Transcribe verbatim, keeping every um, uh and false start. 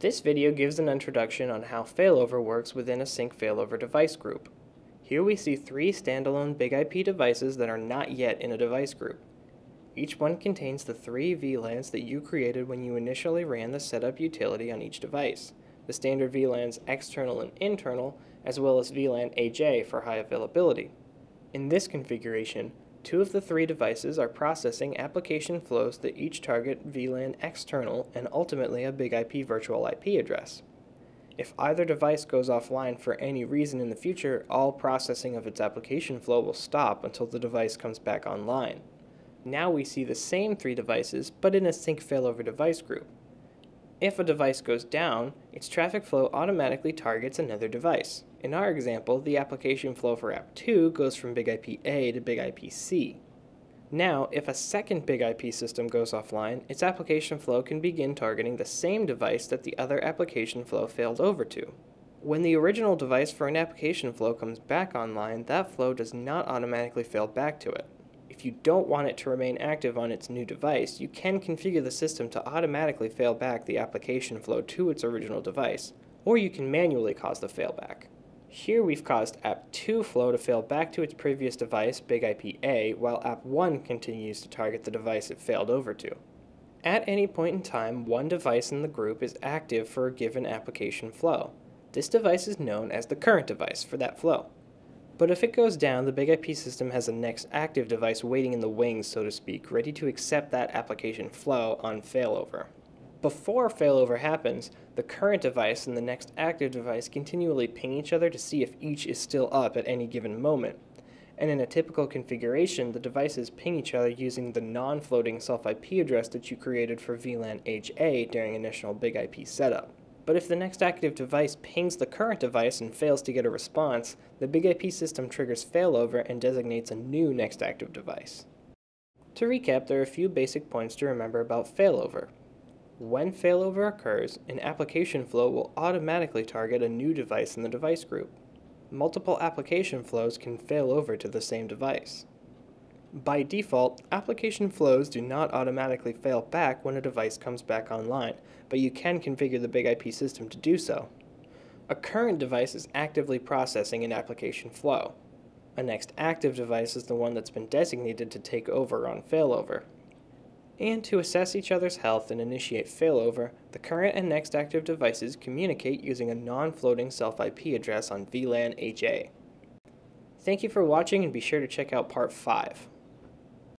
This video gives an introduction on how failover works within a sync failover device group. Here we see three standalone big I P devices that are not yet in a device group. Each one contains the three V LANs that you created when you initially ran the setup utility on each device, the standard V LANs external and internal, as well as V LAN H A for high availability. In this configuration, two of the three devices are processing application flows that each target V LAN external and ultimately a big I P virtual I P address. If either device goes offline for any reason in the future, all processing of its application flow will stop until the device comes back online. Now we see the same three devices, but in a sync failover device group. If a device goes down, its traffic flow automatically targets another device. In our example, the application flow for app two goes from big I P A to big I P C. Now, if a second big I P system goes offline, its application flow can begin targeting the same device that the other application flow failed over to. When the original device for an application flow comes back online, that flow does not automatically fail back to it. If you don't want it to remain active on its new device, you can configure the system to automatically fail back the application flow to its original device, or you can manually cause the failback. Here we've caused app two flow to fail back to its previous device, big I P A, while app one continues to target the device it failed over to. At any point in time, one device in the group is active for a given application flow. This device is known as the current device for that flow. But if it goes down, the big I P system has a next active device waiting in the wings, so to speak, ready to accept that application flow on failover. Before failover happens, the current device and the next active device continually ping each other to see if each is still up at any given moment. And in a typical configuration, the devices ping each other using the non-floating self I P address that you created for V LAN H A during initial big I P setup. But if the next active device pings the current device and fails to get a response, the big I P system triggers failover and designates a new next active device. To recap, there are a few basic points to remember about failover. When failover occurs, an application flow will automatically target a new device in the device group. Multiple application flows can fail over to the same device. By default, application flows do not automatically fail back when a device comes back online, but you can configure the big I P system to do so. A current device is actively processing an application flow. A next active device is the one that's been designated to take over on failover. And to assess each other's health and initiate failover, the current and next active devices communicate using a non-floating self I P address on V LAN H A. Thank you for watching, and be sure to check out part five.